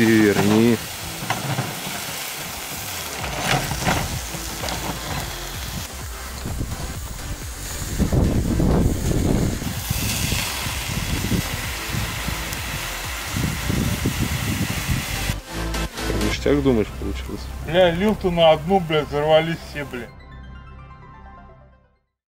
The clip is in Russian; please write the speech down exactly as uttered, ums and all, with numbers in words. переверни. Ништяк, думаешь, получилось? Бля, лил-то на одну, бля, взорвались все, бля.